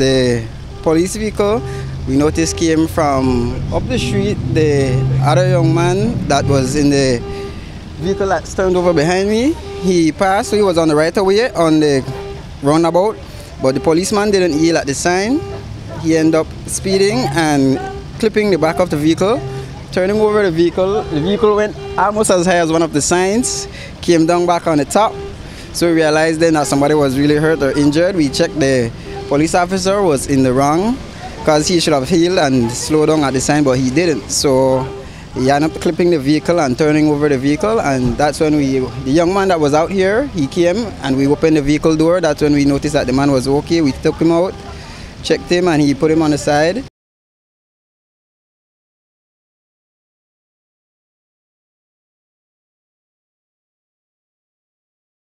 The police vehicle we noticed came from up the street. The other young man that was in the vehicle that's turned over behind me, he passed, so he was on the right of way on the roundabout, but the policeman didn't yield at the sign. He ended up speeding and clipping the back of the vehicle, turning over the vehicle. The vehicle went almost as high as one of the signs, came down back on the top. So we realized then that somebody was really hurt or injured. We checked, the police officer was in the wrong because he should have healed and slowed down at the sign, but he didn't. So he ended up clipping the vehicle and turning over the vehicle, and that's when the young man that was out here, he came and we opened the vehicle door. That's when we noticed that the man was okay. We took him out, checked him, and he put him on the side.